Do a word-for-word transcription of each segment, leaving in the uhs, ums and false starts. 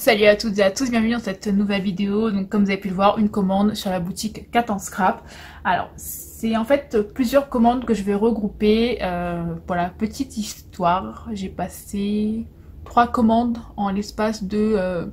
Salut à toutes et à tous, bienvenue dans cette nouvelle vidéo. Donc comme vous avez pu le voir, une commande sur la boutique quatre en scrap. Alors c'est en fait plusieurs commandes que je vais regrouper. Euh, voilà, petite histoire, j'ai passé trois commandes en l'espace de euh,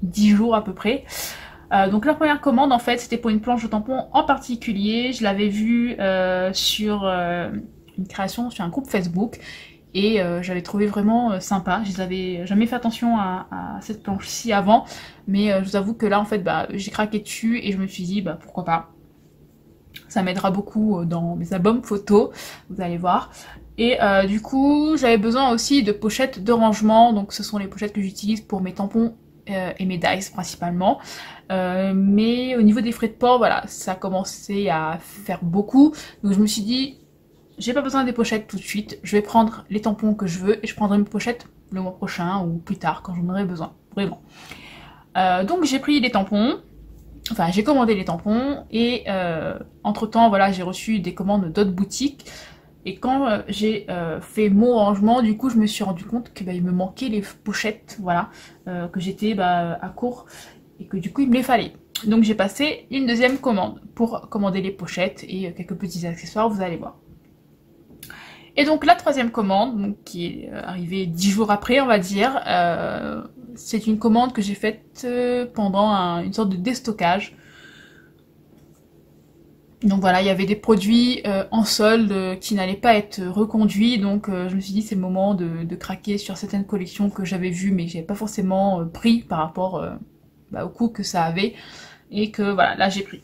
dix jours à peu près. Euh, donc la première commande en fait c'était pour une planche de tampon en particulier. Je l'avais vue euh, sur euh, une création sur un groupe Facebook. Et euh, j'avais trouvé vraiment euh, sympa. Je n'avais jamais fait attention à, à cette planche-ci avant. Mais euh, je vous avoue que là, en fait, bah, j'ai craqué dessus et je me suis dit, bah, pourquoi pas. Ça m'aidera beaucoup euh, dans mes albums photos, vous allez voir. Et euh, du coup, j'avais besoin aussi de pochettes de rangement. Donc ce sont les pochettes que j'utilise pour mes tampons euh, et mes dice principalement. Euh, mais au niveau des frais de port, voilà, ça commençait à faire beaucoup. Donc je me suis dit... j'ai pas besoin des pochettes tout de suite, je vais prendre les tampons que je veux et je prendrai mes pochettes le mois prochain ou plus tard quand j'en aurai besoin, vraiment. Euh, donc j'ai pris les tampons, enfin j'ai commandé les tampons et euh, entre temps voilà j'ai reçu des commandes d'autres boutiques et quand euh, j'ai euh, fait mon rangement du coup je me suis rendu compte qu'il bah, me manquait les pochettes, voilà, euh, que j'étais bah, à court et que du coup il me les fallait. Donc j'ai passé une deuxième commande pour commander les pochettes et euh, quelques petits accessoires, vous allez voir. Et donc la troisième commande, donc, qui est arrivée dix jours après on va dire, euh, c'est une commande que j'ai faite pendant un, une sorte de déstockage. Donc voilà, il y avait des produits euh, en solde euh, qui n'allaient pas être reconduits, donc euh, je me suis dit c'est le moment de, de craquer sur certaines collections que j'avais vues mais que j'avais pas forcément euh, pris par rapport euh, bah, au coût que ça avait et que voilà, là j'ai pris.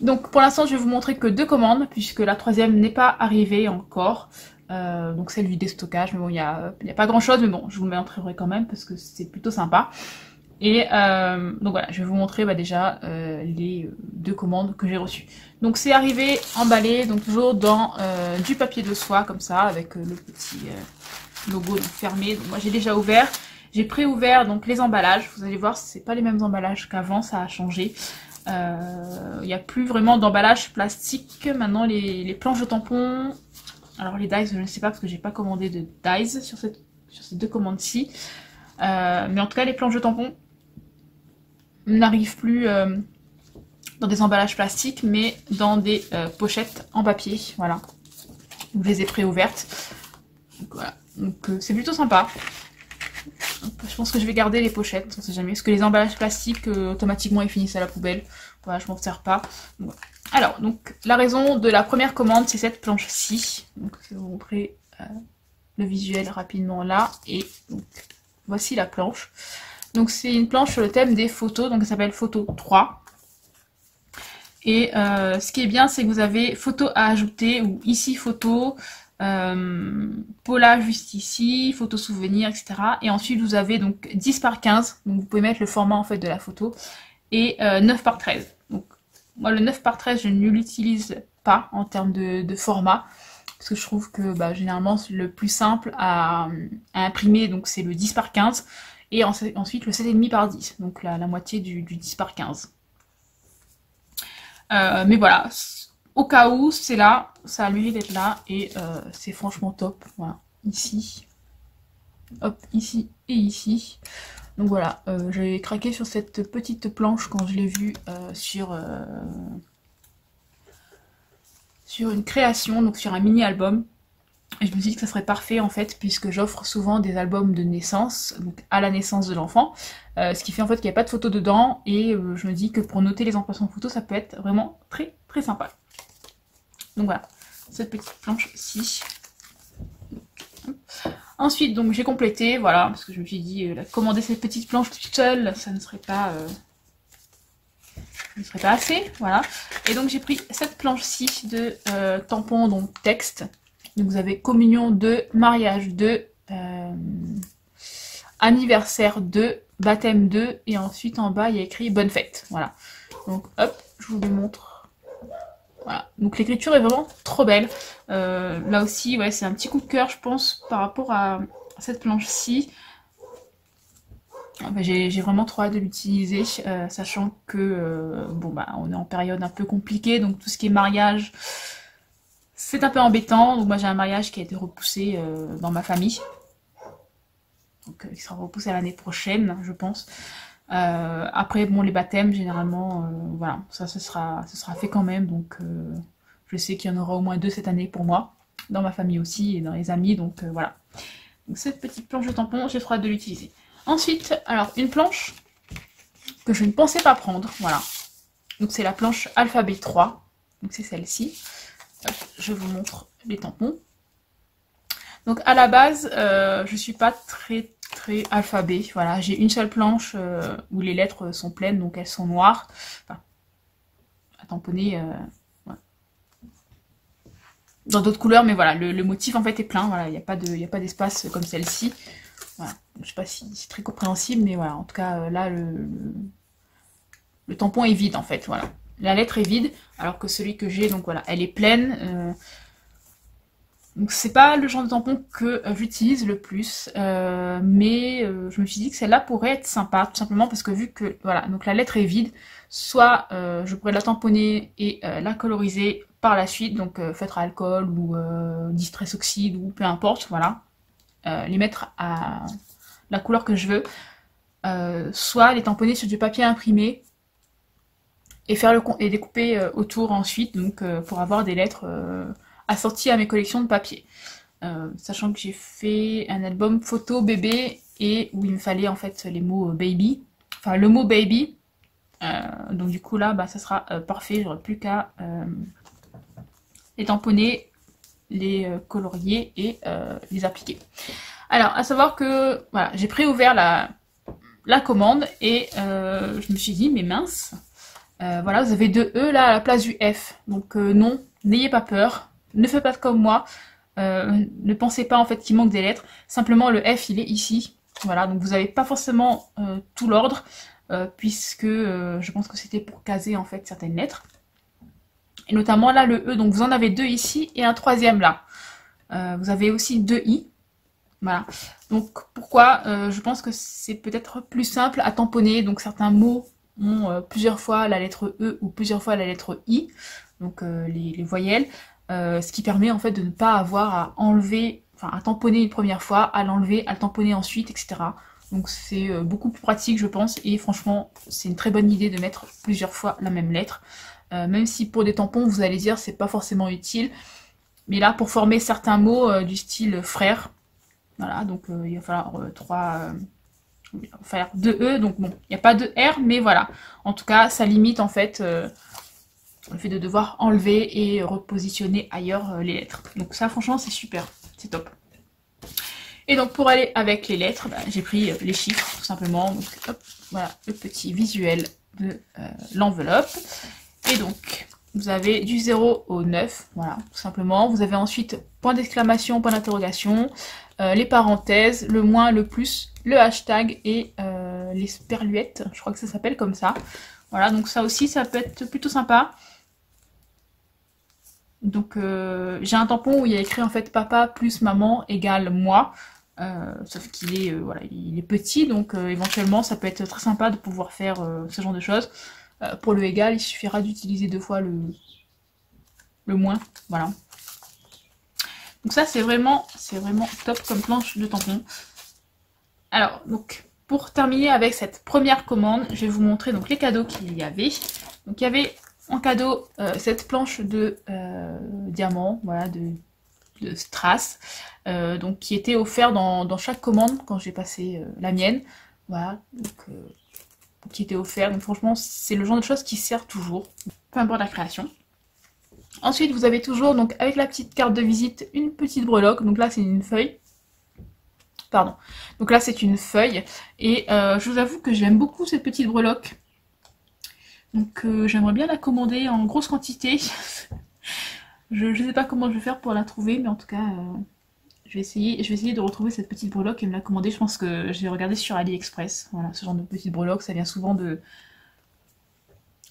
Donc pour l'instant je vais vous montrer que deux commandes puisque la troisième n'est pas arrivée encore. Euh, donc celle du déstockage, mais bon, il n'y a, y a pas grand chose, mais bon, je vous le montrerai quand même parce que c'est plutôt sympa. Et euh, donc voilà, je vais vous montrer bah, déjà euh, les deux commandes que j'ai reçues. Donc c'est arrivé emballé, donc toujours dans euh, du papier de soie comme ça, avec euh, le petit euh, logo donc, fermé. Donc moi j'ai déjà ouvert, j'ai pré-ouvert donc les emballages. Vous allez voir, c'est pas les mêmes emballages qu'avant, ça a changé. Il euh, n'y a plus vraiment d'emballage plastique. Maintenant les, les planches de tampons. Alors les dies, je ne sais pas parce que j'ai pas commandé de dies sur, cette, sur ces deux commandes-ci. Euh, mais en tout cas, les planches de tampons n'arrivent plus euh, dans des emballages plastiques, mais dans des euh, pochettes en papier. Voilà. Donc, je les ai pré-ouvertes. Donc voilà. Donc euh, c'est plutôt sympa. Je pense que je vais garder les pochettes, on sait jamais. Parce que les emballages plastiques, euh, automatiquement, ils finissent à la poubelle. Voilà, je m'en sers pas. Donc, voilà. Alors, donc, la raison de la première commande, c'est cette planche-ci. Donc, je vais vous montrer euh, le visuel rapidement là. Et donc, voici la planche. Donc, c'est une planche sur le thème des photos. Donc, elle s'appelle photo trois. Et euh, ce qui est bien, c'est que vous avez photo à ajouter ou ici photo, euh, Pola juste ici, photo souvenir, et cetera. Et ensuite, vous avez donc dix par quinze. Donc, vous pouvez mettre le format en fait de la photo. Et euh, neuf par treize. Donc, moi, le neuf par treize, je ne l'utilise pas en termes de, de format. Parce que je trouve que bah, généralement, le plus simple à, à imprimer, donc c'est le dix par quinze. Et en, ensuite, le sept virgule cinq par dix. Donc la, la moitié du, du dix par quinze. Euh, mais voilà, au cas où, c'est là. Ça a le mérite d'être là. Et euh, c'est franchement top. Voilà, ici. Hop, ici et ici. Donc voilà, euh, j'ai craqué sur cette petite planche quand je l'ai vue euh, sur, euh, sur une création, donc sur un mini-album. Et je me suis dit que ça serait parfait en fait, puisque j'offre souvent des albums de naissance, donc à la naissance de l'enfant. Euh, ce qui fait en fait qu'il n'y a pas de photo dedans, et euh, je me dis que pour noter les impressions de photos, ça peut être vraiment très très sympa. Donc voilà, cette petite planche-ci. Ensuite, donc j'ai complété, voilà, parce que je me suis dit, euh, commander cette petite planche toute seule, ça ne serait pas, euh, ne serait pas assez, voilà. Et donc j'ai pris cette planche-ci de euh, tampons, donc texte. Donc vous avez communion de, mariage de, euh, anniversaire de, baptême de, et ensuite en bas il y a écrit bonne fête, voilà. Donc hop, je vous le montre. Voilà. Donc l'écriture est vraiment trop belle. Euh, là aussi, ouais, c'est un petit coup de cœur, je pense, par rapport à cette planche-ci. Ah, bah, j'ai vraiment trop hâte de l'utiliser, euh, sachant que euh, bon bah on est en période un peu compliquée, donc tout ce qui est mariage, c'est un peu embêtant. Donc moi j'ai un mariage qui a été repoussé euh, dans ma famille. donc il sera repoussé à l'année prochaine, je pense. Euh, après, bon, les baptêmes, généralement, euh, voilà, ça, ce sera, ce sera fait quand même, donc euh, je sais qu'il y en aura au moins deux cette année pour moi, dans ma famille aussi, et dans les amis, donc euh, voilà. Donc cette petite planche de tampon, j'ai trop hâte de l'utiliser. Ensuite, alors, une planche que je ne pensais pas prendre, voilà. Donc c'est la planche Alphabet trois, donc c'est celle-ci. Je vous montre les tampons. Donc à la base, euh, je ne suis pas très très alphabet. Voilà, j'ai une seule planche euh, où les lettres sont pleines, donc elles sont noires. Enfin, à tamponner euh, ouais. Dans d'autres couleurs, mais voilà, le, le motif en fait est plein. Voilà, il n'y a pas d'espace de, comme celle-ci. Voilà. Je ne sais pas si c'est très compréhensible, mais voilà, en tout cas là le, le, le tampon est vide en fait. Voilà. La lettre est vide, alors que celui que j'ai, donc voilà, elle est pleine. Euh, Donc c'est pas le genre de tampon que j'utilise le plus, euh, mais euh, je me suis dit que celle-là pourrait être sympa, tout simplement parce que vu que voilà, donc la lettre est vide, soit euh, je pourrais la tamponner et euh, la coloriser par la suite, donc euh, feutre à alcool ou euh, distress oxyde ou peu importe, voilà, euh, les mettre à la couleur que je veux, euh, soit les tamponner sur du papier imprimé et faire le et découper euh, autour ensuite, donc euh, pour avoir des lettres euh, assorti à mes collections de papier. Euh, sachant que j'ai fait un album photo bébé et où il me fallait en fait les mots baby, enfin le mot baby, euh, donc du coup là bah, ça sera euh, parfait, j'aurai plus qu'à euh, les tamponner, les euh, colorier et euh, les appliquer. Alors à savoir que voilà, j'ai préouvert la, la commande et euh, je me suis dit mais mince, euh, voilà, vous avez deux E là à la place du F, donc euh, non, n'ayez pas peur. Ne faites pas comme moi, euh, ne pensez pas en fait qu'il manque des lettres, simplement le F il est ici, voilà, donc vous n'avez pas forcément euh, tout l'ordre, euh, puisque euh, je pense que c'était pour caser en fait certaines lettres, et notamment là le E, donc vous en avez deux ici et un troisième là, euh, vous avez aussi deux I, voilà, donc pourquoi euh, je pense que c'est peut-être plus simple à tamponner, donc certains mots ont euh, plusieurs fois la lettre E ou plusieurs fois la lettre I, donc euh, les, les voyelles, Euh, ce qui permet en fait de ne pas avoir à enlever, enfin à tamponner une première fois, à l'enlever, à le tamponner ensuite, et cetera. Donc c'est euh, beaucoup plus pratique je pense, et franchement c'est une très bonne idée de mettre plusieurs fois la même lettre. Euh, même si pour des tampons vous allez dire c'est pas forcément utile, mais là pour former certains mots euh, du style frère, voilà, donc euh, il va falloir euh, trois, euh, il va falloir deux E, donc bon, il n'y a pas de R, mais voilà. En tout cas ça limite en fait... Euh, le fait de devoir enlever et repositionner ailleurs les lettres. Donc ça franchement c'est super, c'est top. Et donc pour aller avec les lettres, bah, j'ai pris les chiffres tout simplement. Donc hop, voilà le petit visuel de euh, l'enveloppe. Et donc vous avez du zéro au neuf, voilà tout simplement. Vous avez ensuite point d'exclamation, point d'interrogation, euh, les parenthèses, le moins, le plus, le hashtag et euh, les sperluettes, je crois que ça s'appelle comme ça. Voilà, donc ça aussi, ça peut être plutôt sympa. Donc euh, j'ai un tampon où il y a écrit en fait papa plus maman égale moi, euh, sauf qu'il est, euh, voilà, il est petit, donc euh, éventuellement ça peut être très sympa de pouvoir faire euh, ce genre de choses. Euh, pour le égal, il suffira d'utiliser deux fois le, le moins, voilà. Donc ça c'est vraiment, c'est vraiment top comme planche de tampon. Alors donc... Pour terminer avec cette première commande, je vais vous montrer donc les cadeaux qu'il y avait. Donc il y avait en cadeau euh, cette planche de euh, diamant, voilà, de, de strass, euh, donc qui était offert dans, dans chaque commande quand j'ai passé euh, la mienne, voilà, donc euh, qui était offert. Donc franchement, c'est le genre de choses qui sert toujours, peu importe la création. Ensuite, vous avez toujours donc avec la petite carte de visite une petite breloque. Donc là, c'est une feuille. Pardon. Donc là c'est une feuille et euh, je vous avoue que j'aime beaucoup cette petite breloque. Donc euh, j'aimerais bien la commander en grosse quantité. Je ne sais pas comment je vais faire pour la trouver, mais en tout cas euh, je, vais essayer, je vais essayer de retrouver cette petite breloque et me la commander. Je pense que je vais regarder sur AliExpress. Voilà, ce genre de petite breloque, ça vient souvent de,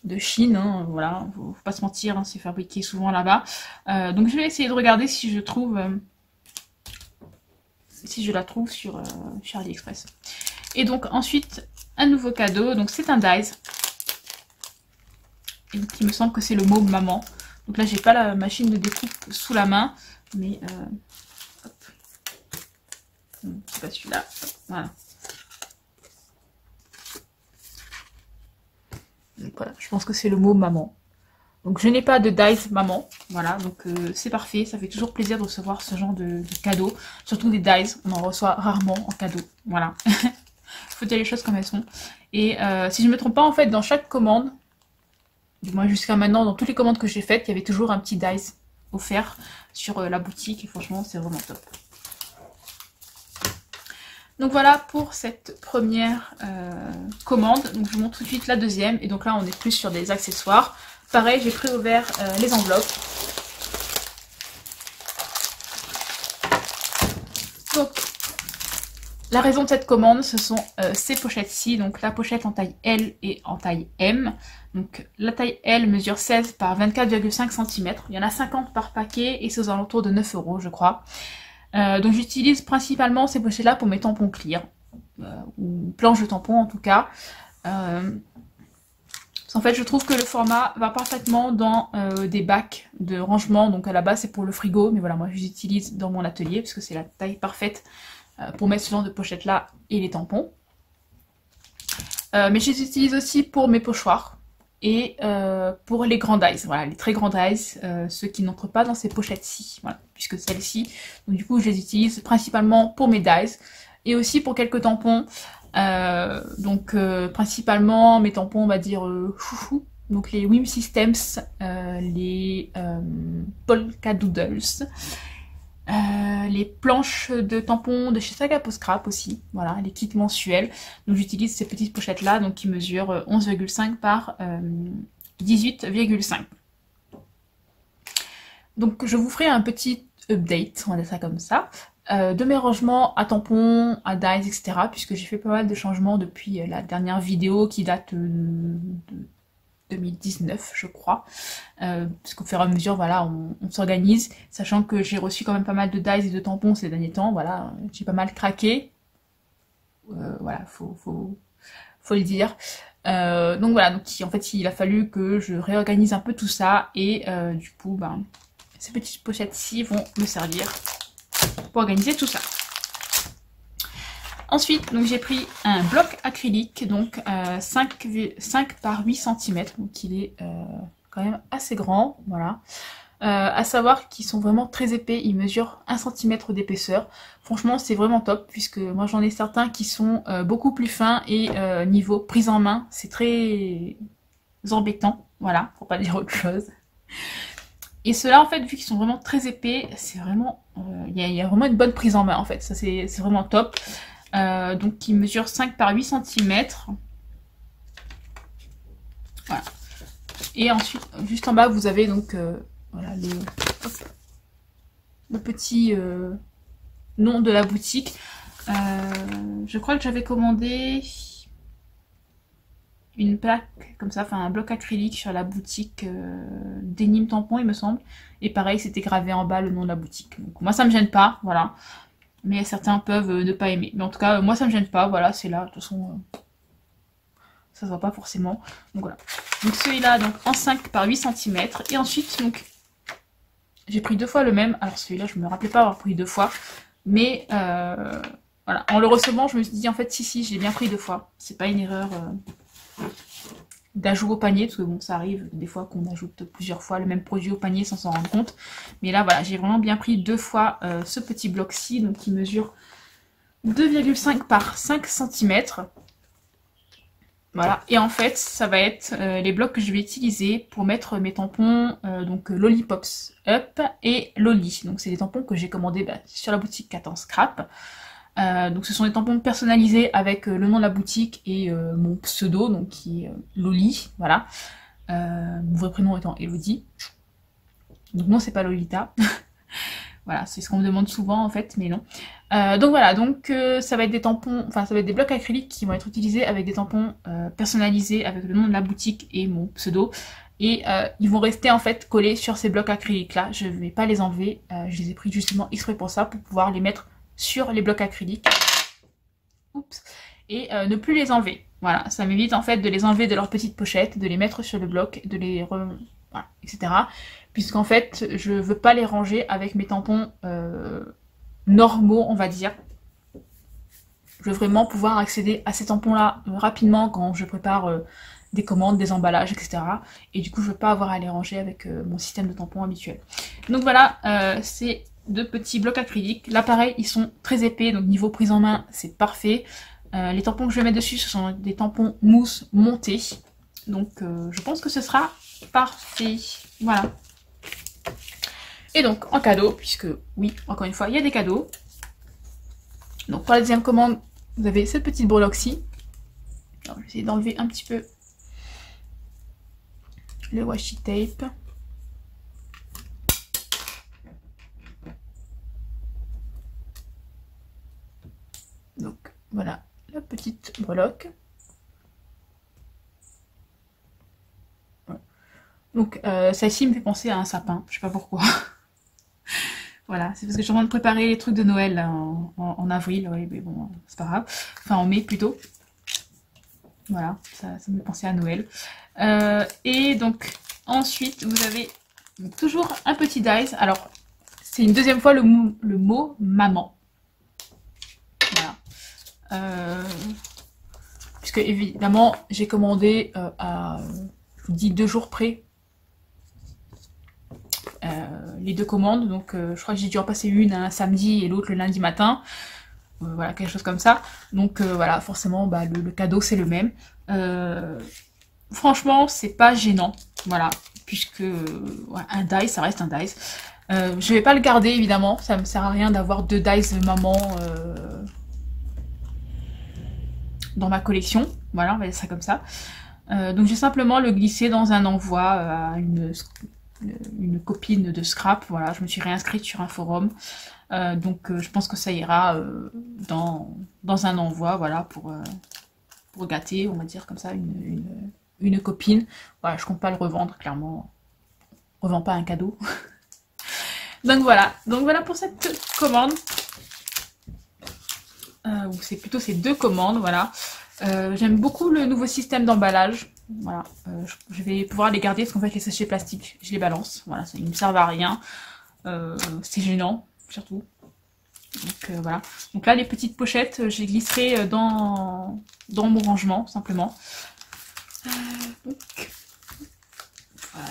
de Chine. Hein, voilà, faut, faut pas se mentir, hein, c'est fabriqué souvent là-bas. Euh, donc je vais essayer de regarder si je trouve... Euh, si je la trouve sur, euh, sur AliExpress. Et donc ensuite un nouveau cadeau, donc c'est un dies. Et donc il me semble que c'est le mot maman. Donc là j'ai pas la machine de découpe sous la main, mais euh, hop. C'est pas celui-là. Voilà. Donc voilà, je pense que c'est le mot maman. Donc je n'ai pas de dies maman, voilà, donc euh, c'est parfait, ça fait toujours plaisir de recevoir ce genre de, de cadeaux, surtout des dies, on en reçoit rarement en cadeau, voilà. Il faut dire les choses comme elles sont. Et euh, si je ne me trompe pas, en fait, dans chaque commande, du moins jusqu'à maintenant, dans toutes les commandes que j'ai faites, il y avait toujours un petit dies offert sur euh, la boutique, et franchement, c'est vraiment top. Donc voilà pour cette première euh, commande, donc je vous montre tout de suite la deuxième, et donc là on est plus sur des accessoires. Pareil, j'ai préouvert euh, les enveloppes. Donc, la raison de cette commande, ce sont euh, ces pochettes-ci. Donc, la pochette en taille L et en taille M. Donc, la taille L mesure seize par vingt-quatre virgule cinq centimètres. Il y en a cinquante par paquet et c'est aux alentours de neuf euros, je crois. Euh, donc, j'utilise principalement ces pochettes-là pour mes tampons clear. Euh, ou planche de tampons, en tout cas. Euh, En fait, je trouve que le format va parfaitement dans euh, des bacs de rangement. Donc à la base, c'est pour le frigo. Mais voilà, moi, je les utilise dans mon atelier parce que c'est la taille parfaite euh, pour mettre ce genre de pochette-là et les tampons. Euh, mais je les utilise aussi pour mes pochoirs et euh, pour les grands dies. Voilà, les très grands dies, euh, ceux qui n'entrent pas dans ces pochettes-ci. Voilà, puisque celles-ci, donc du coup, je les utilise principalement pour mes dies et aussi pour quelques tampons. Euh, donc euh, principalement mes tampons on va dire euh, chouchou, donc les Wim Systems, euh, les euh, Polka Doodles, euh, les planches de tampons de chez Saga Poscrap aussi, voilà, les kits mensuels. Donc j'utilise ces petites pochettes là, donc qui mesurent onze virgule cinq par dix-huit virgule cinq. Donc je vous ferai un petit update, on va dire ça comme ça, de mes rangements à tampons, à dies, et cetera. Puisque j'ai fait pas mal de changements depuis la dernière vidéo qui date de deux mille dix-neuf, je crois. Euh, parce qu'au fur et à mesure, voilà, on, on s'organise. Sachant que j'ai reçu quand même pas mal de dies et de tampons ces derniers temps. Voilà, j'ai pas mal craqué. Euh, voilà, faut, faut, faut le dire. Euh, donc voilà, donc en fait, il a fallu que je réorganise un peu tout ça. Et euh, du coup, ben, ces petites pochettes-ci vont me servir pour organiser tout ça. Ensuite, donc j'ai pris un bloc acrylique, donc euh, cinq par huit centimètres, donc il est euh, quand même assez grand, voilà. Euh, à savoir qu'ils sont vraiment très épais, ils mesurent un centimètre d'épaisseur. Franchement, c'est vraiment top, puisque moi j'en ai certains qui sont euh, beaucoup plus fins et euh, niveau prise en main, c'est très embêtant, voilà, pour pas dire autre chose. Et ceux-là, en fait, vu qu'ils sont vraiment très épais, c'est vraiment, il euh, y, y a vraiment une bonne prise en main, en fait. Ça, c'est vraiment top. Euh, donc, ils mesurent cinq par huit centimètres. Voilà. Et ensuite, juste en bas, vous avez donc euh, voilà, le, hop, le petit euh, nom de la boutique. Euh, je crois que j'avais commandé une plaque comme ça, enfin un bloc acrylique sur la boutique euh, d'Enim Tampon, il me semble. Et pareil, c'était gravé en bas le nom de la boutique. Donc moi, ça me gêne pas, voilà. Mais certains peuvent euh, ne pas aimer. Mais en tout cas, euh, moi, ça me gêne pas, voilà, c'est là. De toute façon, euh, ça se voit pas forcément. Donc voilà. Donc celui-là, donc en cinq par huit centimètres. Et ensuite, donc, j'ai pris deux fois le même. Alors celui-là, je me rappelais pas avoir pris deux fois. Mais euh, voilà, en le recevant, je me suis dit, en fait, si, si, j'ai bien pris deux fois. C'est pas une erreur... Euh... d'ajout au panier, parce que bon, ça arrive des fois qu'on ajoute plusieurs fois le même produit au panier sans s'en rendre compte, mais là voilà, j'ai vraiment bien pris deux fois euh, ce petit bloc-ci, donc qui mesure deux virgule cinq par cinq centimètres, voilà. Et en fait, ça va être euh, les blocs que je vais utiliser pour mettre mes tampons, euh, donc Lolypopsup et Loli, donc c'est des tampons que j'ai commandés bah, sur la boutique quatre en scrap. Euh, donc ce sont des tampons personnalisés avec euh, le nom de la boutique et euh, mon pseudo, donc qui est euh, Loli, voilà. Euh, mon vrai prénom étant Elodie. Donc non, c'est pas Lolita. Voilà, c'est ce qu'on me demande souvent en fait, mais non. Euh, donc voilà, donc euh, ça va être des tampons, enfin ça va être des blocs acryliques qui vont être utilisés avec des tampons euh, personnalisés avec le nom de la boutique et mon pseudo. Et euh, ils vont rester en fait collés sur ces blocs acryliques là. Je ne vais pas les enlever, euh, je les ai pris justement exprès pour ça, pour pouvoir les mettre sur les blocs acryliques. Oups. Et euh, ne plus les enlever. Voilà, ça m'évite en fait de les enlever de leur petite pochette, de les mettre sur le bloc, de les re... voilà, et cetera. Puisqu'en fait, je veux pas les ranger avec mes tampons euh, normaux, on va dire. Je veux vraiment pouvoir accéder à ces tampons-là rapidement quand je prépare euh, des commandes, des emballages, et cetera. Et du coup, je ne veux pas avoir à les ranger avec euh, mon système de tampons habituel. Donc voilà, euh, ces deux petits blocs acryliques. Là, pareil, ils sont très épais, donc niveau prise en main, c'est parfait. Euh, les tampons que je vais mettre dessus, ce sont des tampons mousse montés. Donc euh, je pense que ce sera parfait. Voilà. Et donc, en cadeau, puisque oui, encore une fois, il y a des cadeaux. Donc pour la deuxième commande, vous avez cette petite breloque-ci. Je vais essayer d'enlever un petit peu le washi tape. Donc voilà la petite breloque. Voilà. Donc euh, celle-ci me fait penser à un sapin, je sais pas pourquoi. Voilà, c'est parce que je suis en train de préparer les trucs de Noël là, en, en, en avril, ouais, mais bon, c'est pas grave. Enfin, en mai plutôt. Voilà, ça, ça me fait penser à Noël. Euh, et donc, ensuite, vous avez donc, toujours un petit dies. Alors, c'est une deuxième fois le, le mot maman. Voilà. Euh, puisque, évidemment, j'ai commandé euh, à, je vous dis, deux jours près. Euh, les deux commandes, donc euh, je crois que j'ai dû en passer une un samedi et l'autre le lundi matin, euh, voilà, quelque chose comme ça. Donc euh, voilà, forcément bah, le, le cadeau c'est le même. Euh, franchement c'est pas gênant, voilà, puisque euh, un dice ça reste un dice. Euh, je vais pas le garder évidemment, ça me sert à rien d'avoir deux dice de maman euh, dans ma collection, voilà, on va dire ça comme ça. Euh, donc j'ai simplement le glissé dans un envoi à une une copine de Scrap, voilà, je me suis réinscrite sur un forum, euh, donc euh, je pense que ça ira euh, dans, dans un envoi, voilà, pour, euh, pour gâter, on va dire comme ça, une, une, une copine, voilà, je compte pas le revendre, clairement, on revend pas un cadeau. Donc voilà, donc voilà pour cette commande, euh, c'est plutôt ces deux commandes, voilà, euh, j'aime beaucoup le nouveau système d'emballage. Voilà, euh, je vais pouvoir les garder parce qu'en fait les sachets plastiques, je les balance. Voilà, ça, ils ne me servent à rien. Euh, c'est gênant, surtout. Donc euh, voilà. Donc là, les petites pochettes, je les glisserai dans, dans mon rangement, simplement. Euh, donc, voilà.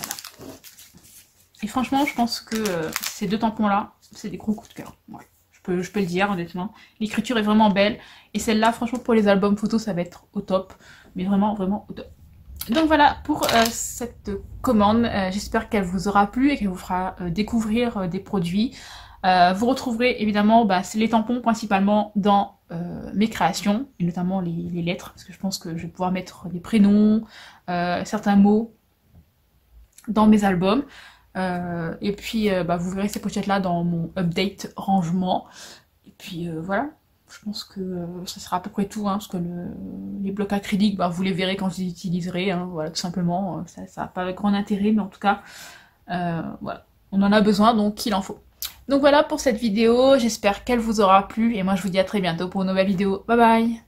Et franchement, je pense que euh, ces deux tampons-là, c'est des gros coups de cœur. Ouais. Je peux, je peux le dire, honnêtement. L'écriture est vraiment belle. Et celle-là, franchement, pour les albums photos, ça va être au top. Mais vraiment, vraiment au top. Donc voilà pour euh, cette commande, euh, j'espère qu'elle vous aura plu et qu'elle vous fera euh, découvrir euh, des produits. Euh, vous retrouverez évidemment bah, les tampons principalement dans euh, mes créations, et notamment les, les lettres, parce que je pense que je vais pouvoir mettre des prénoms, euh, certains mots dans mes albums. Euh, et puis euh, bah, vous verrez ces pochettes-là dans mon update rangement. Et puis euh, voilà. Je pense que euh, ça sera à peu près tout, hein, parce que le, les blocs acryliques, bah, vous les verrez quand je les utiliserai, hein, voilà, tout simplement, ça n'a pas grand intérêt, mais en tout cas, euh, voilà, on en a besoin, donc il en faut. Donc voilà pour cette vidéo, j'espère qu'elle vous aura plu, et moi je vous dis à très bientôt pour une nouvelle vidéo, bye bye.